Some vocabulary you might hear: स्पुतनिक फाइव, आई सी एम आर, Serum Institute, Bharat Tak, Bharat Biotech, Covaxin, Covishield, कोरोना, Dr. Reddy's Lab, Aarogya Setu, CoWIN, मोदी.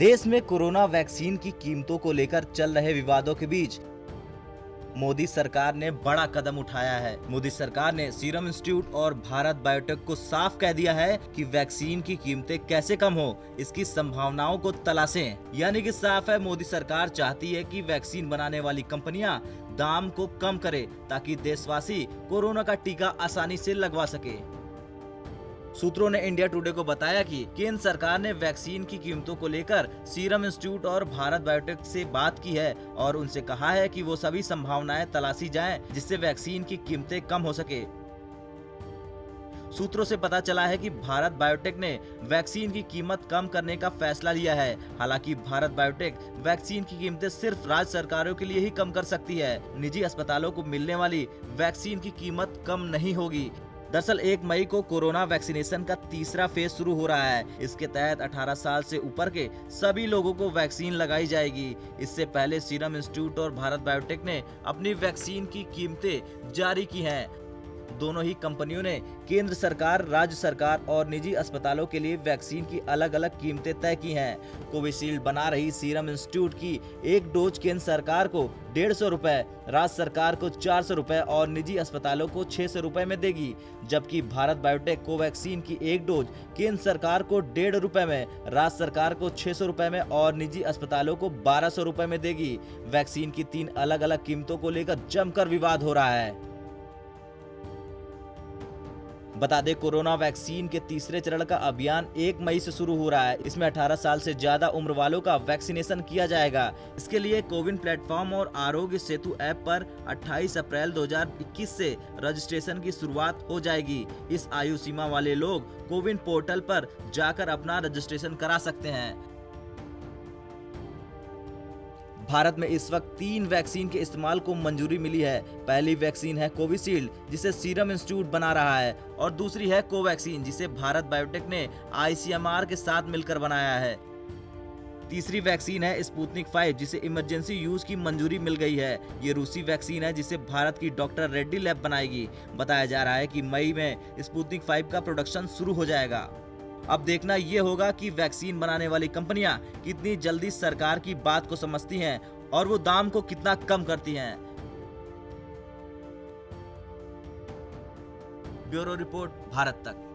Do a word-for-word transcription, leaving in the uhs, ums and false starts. देश में कोरोना vaccine की कीमतों को लेकर चल रहे विवादों के बीच मोदी सरकार ने बड़ा कदम उठाया है। मोदी सरकार ने सीरम इंस्टीट्यूट और भारत बायोटेक को साफ कह दिया है कि वैक्सीन की कीमतें कैसे कम हो, इसकी संभावनाओं को तलाशें। यानी कि साफ है, मोदी सरकार चाहती है कि वैक्सीन बनाने वाली कंपनियां दाम को कम करे ताकि देशवासी कोरोना का टीका आसानी से लगवा सके। सूत्रों ने इंडिया टुडे को बताया कि केंद्र सरकार ने वैक्सीन की कीमतों को लेकर सीरम इंस्टीट्यूट और भारत बायोटेक से बात की है और उनसे कहा है कि वो सभी संभावनाएं तलाशी जाएं जिससे वैक्सीन की कीमतें कम हो सके। सूत्रों से पता चला है कि भारत बायोटेक ने वैक्सीन की कीमत कम करने का फैसला लिया है। हालांकि भारत बायोटेक वैक्सीन की कीमतें सिर्फ राज्य सरकारों के लिए ही कम कर सकती है, निजी अस्पतालों को मिलने वाली वैक्सीन की कीमत कम नहीं होगी। दरअसल एक मई को कोरोना वैक्सीनेशन का तीसरा फेज शुरू हो रहा है। इसके तहत अठारह साल से ऊपर के सभी लोगों को वैक्सीन लगाई जाएगी। इससे पहले सीरम इंस्टीट्यूट और भारत बायोटेक ने अपनी वैक्सीन की कीमतें जारी की हैं। दोनों ही कंपनियों ने केंद्र सरकार, राज्य सरकार और निजी अस्पतालों के लिए वैक्सीन की अलग अलग कीमतें तय की हैं। कोविशील्ड बना रही सीरम इंस्टीट्यूट की एक डोज केंद्र सरकार को डेढ़ सौ रुपये, राज्य सरकार को चार सौ रुपये और निजी अस्पतालों को छः सौ रुपये में देगी, जबकि भारत बायोटेक कोवैक्सीन की एक डोज केंद्र सरकार को डेढ़ रुपये में, राज्य सरकार को छः सौ रुपये में और निजी अस्पतालों को बारह सौ रुपये में देगी। वैक्सीन की तीन अलग अलग कीमतों को लेकर जमकर विवाद हो रहा है। बता दें, कोरोना वैक्सीन के तीसरे चरण का अभियान एक मई से शुरू हो रहा है। इसमें अठारह साल से ज्यादा उम्र वालों का वैक्सीनेशन किया जाएगा। इसके लिए कोविन प्लेटफॉर्म और आरोग्य सेतु ऐप पर अट्ठाईस अप्रैल दो हज़ार इक्कीस से रजिस्ट्रेशन की शुरुआत हो जाएगी। इस आयु सीमा वाले लोग कोविन पोर्टल पर जाकर अपना रजिस्ट्रेशन करा सकते हैं। भारत में इस वक्त तीन वैक्सीन के इस्तेमाल को मंजूरी मिली है। पहली वैक्सीन है कोविशील्ड, जिसे सीरम इंस्टीट्यूट बना रहा है, और दूसरी है कोवैक्सीन, जिसे भारत बायोटेक ने आई सी एम आर के साथ मिलकर बनाया है। तीसरी वैक्सीन है स्पुतनिक फाइव, जिसे इमरजेंसी यूज की मंजूरी मिल गई है। ये रूसी वैक्सीन है जिसे भारत की डॉक्टर रेड्डी लैब बनाएगी। बताया जा रहा है कि मई में स्पुतनिक फाइव का प्रोडक्शन शुरू हो जाएगा। अब देखना ये होगा कि वैक्सीन बनाने वाली कंपनियां कितनी जल्दी सरकार की बात को समझती हैं और वो दाम को कितना कम करती हैं। ब्यूरो रिपोर्ट, भारत तक।